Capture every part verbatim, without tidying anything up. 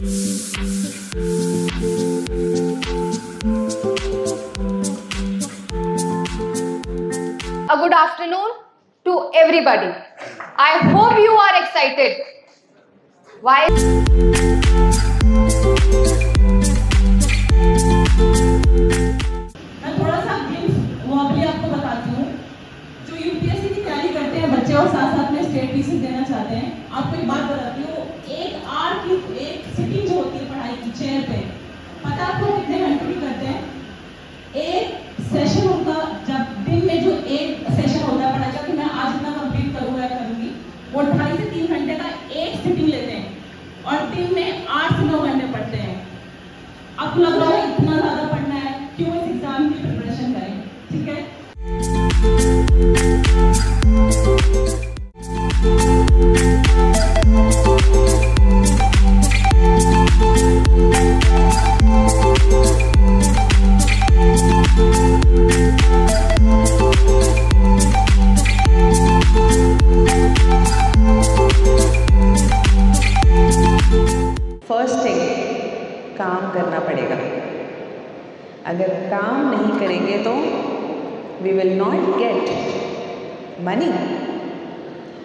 A good afternoon to everybody. I hope you are excited. Why? मैं थोड़ा सा वो अभी आपको बताती हूँ। जो यूपीएससी की तैयारी करते हैं बच्चे और साथ साथ में स्टेट टीसी देना चाहते हैं, आपको एक बात बताती हूँ। एक आर की एक सिटिंग जो होती है पढ़ाई की चेयर पे, पता आपको कितने घंटे भी करते हैं? एक सेशन होता, जब दिन में जो एक सेशन होता है पढ़ाई का कि मैं आज इतना कंप्लीट करूँगा करूँगी, वो ढाई से तीन घंटे का एक सिटिंग लेते हैं और दिन में आठ से नौ घंटे पढ़ते हैं। आपको लग रहा है इतना ज़्यादा पढ़ना है, क्यों इस एग्जाम की प्रिपरेशन करें? ठीक है, काम करना पड़ेगा। अगर काम नहीं करेंगे तो we will not get money,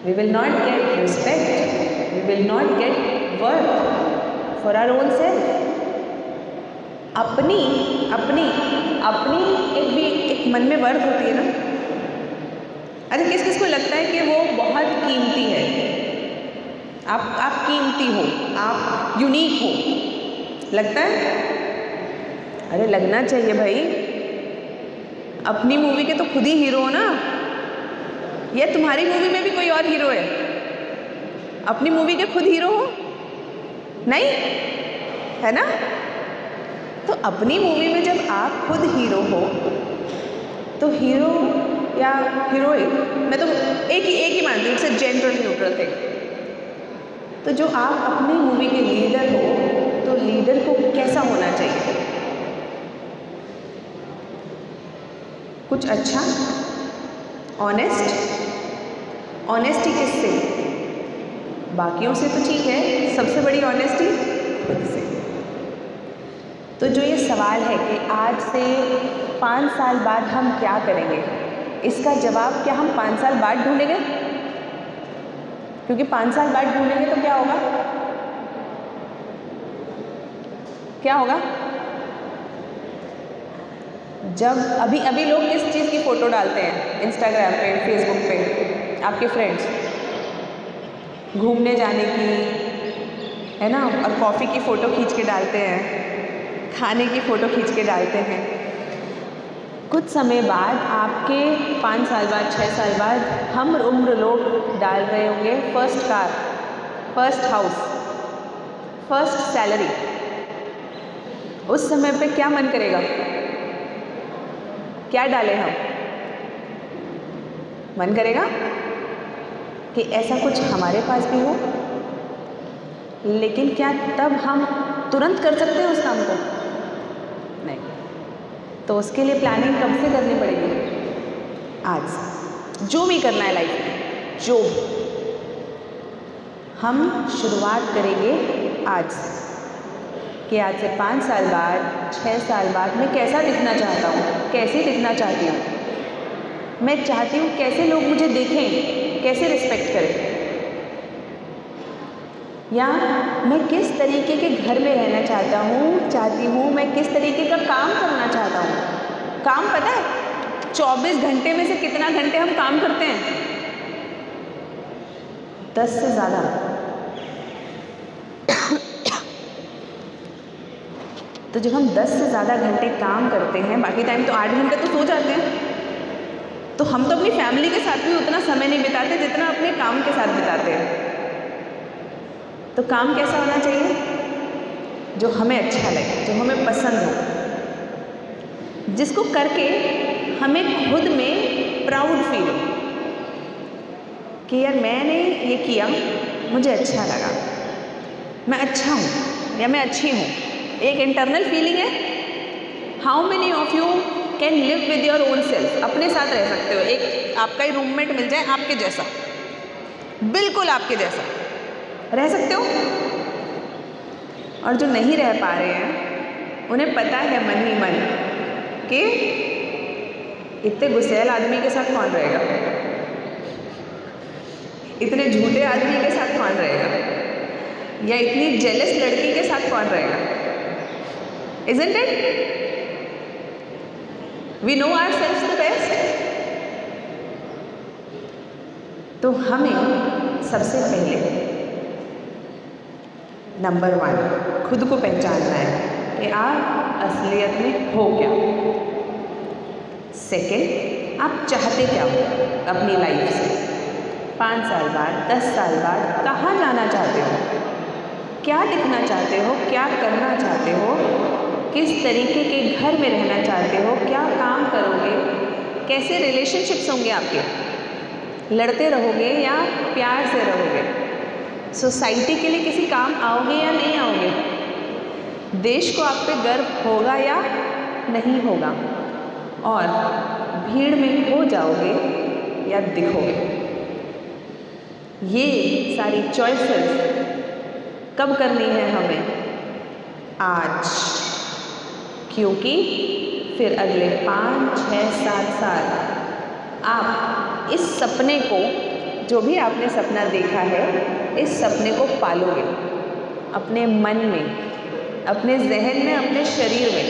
we will not get respect, we will not get worth for our own self. अपनी अपनी अपनी एक भी एक मन में वर्थ होती है ना। अच्छा, किस किस को लगता है कि वो बहुत कीमती है? आप आप कीमती हो, आप यूनिक हो, लगता है? अरे लगना चाहिए भाई, अपनी मूवी के तो खुद ही हीरो हो ना। ये तुम्हारी मूवी में भी कोई और हीरो है? अपनी मूवी के खुद हीरो हो? नहीं है ना। तो अपनी मूवी में जब आप खुद हीरो हो तो हीरो या हीरोइन, मैं तो एक ही एक ही मानती हूँ, it's a gender neutral thing. तो जो आप अपनी मूवी के लीडर हो तो लीडर को कैसा होना चाहिए? कुछ अच्छा, ऑनेस्ट। ऑनेस्टी किससे? बाकियों से तो ठीक है, सबसे बड़ी ऑनेस्टी खुद से। तो जो ये सवाल है कि आज से पाँच साल बाद हम क्या करेंगे, इसका जवाब क्या हम पाँच साल बाद ढूंढेंगे? क्योंकि पाँच साल बाद ढूंढेंगे तो क्या होगा? क्या होगा? जब अभी अभी लोग किस चीज़ की फ़ोटो डालते हैं इंस्टाग्राम पे, फेसबुक पे, आपके फ्रेंड्स घूमने जाने की, है ना, और कॉफ़ी की फ़ोटो खींच के डालते हैं, खाने की फ़ोटो खींच के डालते हैं। कुछ समय बाद, आपके पाँच साल बाद, छः साल बाद, हम उम्र लोग डाल रहे होंगे first car, first house, first salary. उस समय पे क्या मन करेगा? क्या डालें हम? मन करेगा कि ऐसा कुछ हमारे पास भी हो। लेकिन क्या तब हम तुरंत कर सकते हैं उस काम को? नहीं। तो उसके लिए प्लानिंग कब से करनी पड़ेगी? आज। जो भी करना है लाइफ में, जो हम शुरुआत करेंगे आज से, कि आज से पाँच साल बाद, छः साल बाद मैं कैसा दिखना चाहता हूँ, कैसे दिखना चाहती हूँ, मैं चाहती हूँ कैसे लोग मुझे देखें, कैसे रिस्पेक्ट करें, या मैं किस तरीके के घर में रहना चाहता हूँ, चाहती हूँ मैं किस तरीके का काम करना चाहता हूँ। काम पता है चौबीस घंटे में से कितना घंटे हम काम करते हैं? दस से ज़्यादा। तो जब हम दस से ज़्यादा घंटे काम करते हैं, बाकी टाइम तो आठ घंटे तो सो जाते हैं, तो हम तो अपनी फैमिली के साथ भी उतना समय नहीं बिताते जितना अपने काम के साथ बिताते हैं। तो काम कैसा होना चाहिए? जो हमें अच्छा लगे, जो हमें पसंद हो, जिसको करके हमें खुद में प्राउड फील हो कि यार मैंने ये किया, मुझे अच्छा लगा, मैं अच्छा हूँ या मैं अच्छी हूँ। एक इंटरनल फीलिंग है। How many of you can live with your own self? अपने साथ रह सकते हो। एक आपका ही रूममेट मिल जाए आपके जैसा, बिल्कुल आपके जैसा, रह सकते हो? और जो नहीं रह पा रहे हैं उन्हें पता है मन ही मन कि इतने गुस्सैल आदमी के साथ कौन रहेगा, इतने झूठे आदमी के साथ कौन रहेगा, या इतनी जेलस लड़की के साथ कौन रहेगा। Isn't it we know ourselves the best. तो हमें सबसे पहले नंबर वन खुद को पहचानना है कि आप असलियत में हो क्या। सेकंड, आप चाहते क्या हो अपनी लाइफ से, पाँच साल बाद, दस साल बाद कहाँ जाना चाहते हो, क्या दिखना चाहते हो, क्या करना चाहते हो, किस तरीके के घर में रहना चाहते हो, क्या काम करोगे, कैसे रिलेशनशिप्स होंगे आपके, लड़ते रहोगे या प्यार से रहोगे, सोसाइटी के लिए किसी काम आओगे या नहीं आओगे, देश को आप पे गर्व होगा या नहीं होगा, और भीड़ में खो जाओगे या दिखोगे। ये सारी चॉइसेस कब करनी है हमें? आज, क्योंकि फिर अगले पाँच छः सात साल आप इस सपने को, जो भी आपने सपना देखा है, इस सपने को पालोगे अपने मन में, अपने जहन में, अपने शरीर में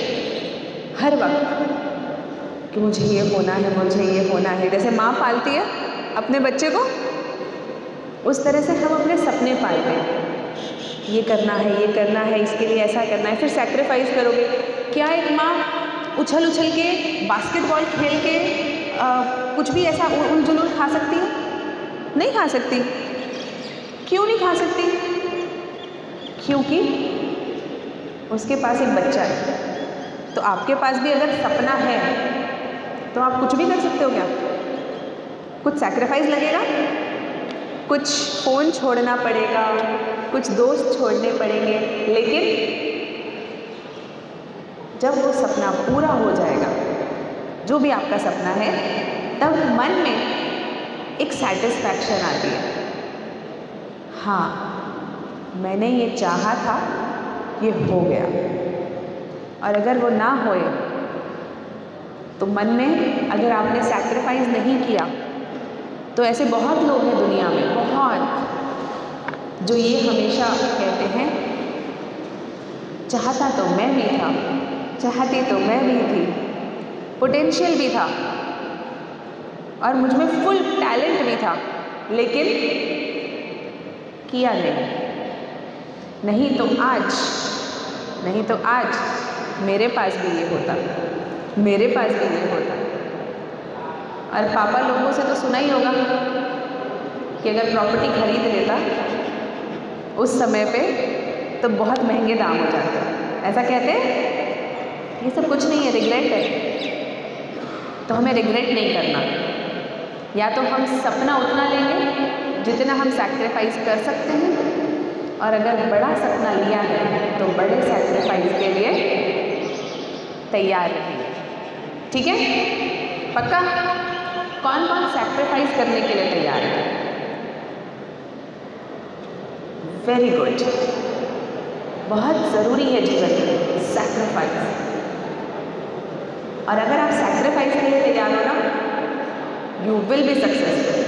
हर वक्त कि मुझे ये होना है, मुझे ये होना है। जैसे माँ पालती है अपने बच्चे को, उस तरह से हम अपने सपने पालते हैं। ये करना है, ये करना है, इसके लिए ऐसा करना है, फिर सैक्रिफाइस करोगे। क्या एक माँ उछल उछल के, बास्केटबॉल खेल के आ, कुछ भी ऐसा उल जुलूल खा सकती है? नहीं खा सकती। क्यों नहीं खा सकती? क्योंकि उसके पास एक बच्चा है। तो आपके पास भी अगर सपना है तो आप कुछ भी कर सकते हो क्या? कुछ सैक्रिफाइस लगेगा, कुछ फ़ोन छोड़ना पड़ेगा, कुछ दोस्त छोड़ने पड़ेंगे, लेकिन जब वो सपना पूरा हो जाएगा, जो भी आपका सपना है, तब मन में एक सेटिस्फैक्शन आती है, हाँ मैंने ये चाहा था, ये हो गया। और अगर वो ना होए तो मन में, अगर आपने सैक्रिफाइस नहीं किया, तो ऐसे बहुत लोग हैं दुनिया में, बहुत, जो ये हमेशा कहते हैं, चाहता तो मैं भी था, चाहती तो मैं भी थी, पोटेंशियल भी था और मुझ में फुल टैलेंट भी था, लेकिन किया नहीं। नहीं तो आज, नहीं तो आज मेरे पास भी ये होता, मेरे पास भी ये होता। और पापा लोगों से तो सुना ही होगा कि अगर प्रॉपर्टी खरीद लेता उस समय पे तो बहुत महंगे दाम हो जाते, ऐसा कहते हैं। ये सब कुछ नहीं है, रिग्रेट है। तो हमें रिग्रेट नहीं करना। या तो हम सपना उतना लेंगे जितना हम सैक्रिफाइस कर सकते हैं, और अगर बड़ा सपना लिया है तो बड़े सैक्रिफाइस के लिए तैयार रहेंगे। ठीक है? पक्का? कौन कौन सैक्रिफाइस करने के लिए तैयार है? Very good. बहुत ज़रूरी है जीवन में सैक्रिफाइस, और अगर आप सैक्रिफाइस के लिए तैयार हो ना, यू विल बी सक्सेसफुल।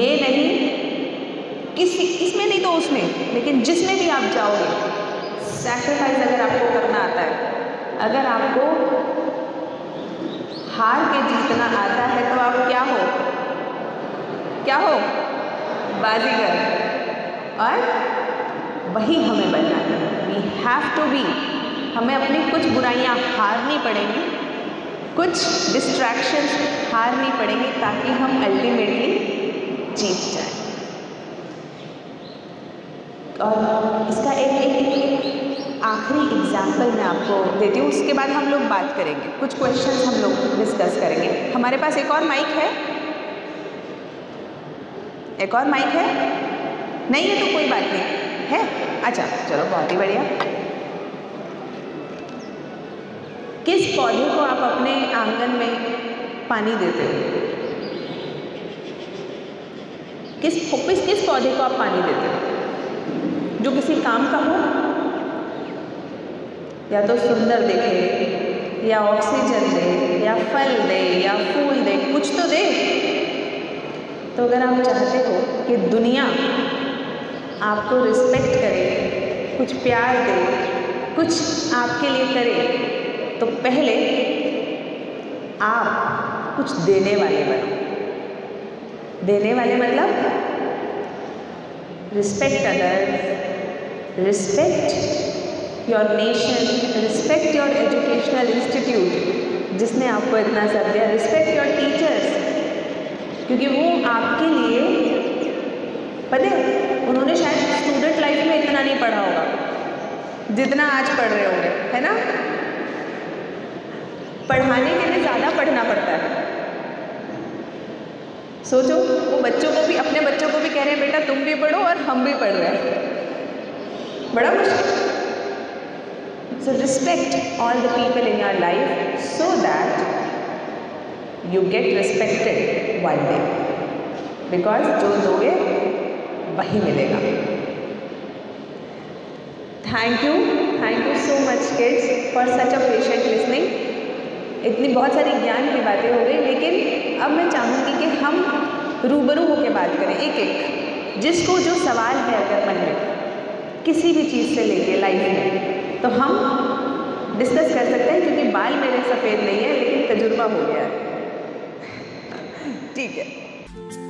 ये नहीं किसी, इसमें नहीं तो उसमें, लेकिन जिसमें भी आप जाओगे, सैक्रिफाइस अगर आपको करना आता है, अगर आपको हार के जीतना आता है, तो आप क्या हो? क्या हो? बाजीगर। और वही हमें बनना है। We have to be. हमें अपनी कुछ बुराइयाँ हारनी पड़ेंगी, कुछ डिस्ट्रैक्शंस हारनी पड़ेंगी, ताकि हम अल्टीमेटली जीत जाएं। और इसका एक एक, एक, एक आखिरी एग्जाम्पल मैं आपको देती हूँ, उसके बाद हम लोग बात करेंगे, कुछ क्वेश्चंस हम लोग डिस्कस करेंगे। हमारे पास एक और माइक है, एक और माइक है, नहीं है तो कोई बात नहीं है। अच्छा चलो, बहुत ही बढ़िया। किस पौधे को आप अपने आंगन में पानी देते हो? किस किस किस पौधे को आप पानी देते हो? जो किसी काम का हो, या तो सुंदर दिखे या ऑक्सीजन दे या फल दे या फूल दे, कुछ तो दे। तो अगर आप चाहते हो कि दुनिया आपको रिस्पेक्ट करे, कुछ प्यार दे, कुछ आपके लिए करे, तो पहले आप कुछ देने वाले बनो। देने वाले मतलब respect others, respect your nation, respect your educational institute जिसने आपको इतना सब दिया, रिस्पेक्ट योर टीचर्स, क्योंकि वो आपके लिए, पता है, उन्होंने शायद स्टूडेंट लाइफ में इतना नहीं पढ़ा होगा जितना आज पढ़ रहे होंगे, है ना। पढ़ाने के लिए ज़्यादा पढ़ना पड़ता है। सोचो, वो बच्चों को भी, अपने बच्चों को भी कह रहे हैं बेटा तुम भी पढ़ो और हम भी पढ़ रहे हैं, बड़ा मुश्किल। So respect all the people in your life so that you get respected one day, because जो दोगे वही मिलेगा। Thank you, thank you so much kids for such a patient listening. इतनी बहुत सारी ज्ञान की बातें हो गई, लेकिन अब मैं चाहूँगी कि हम रूबरू होकर बात करें एक एक, जिसको जो सवाल है अगर मन में किसी भी चीज़ से लेके लाइफ में, तो हम डिस्कस कर सकते हैं, क्योंकि बाल मेरे सफ़ेद नहीं है लेकिन तजुर्बा हो गया है। ठीक है।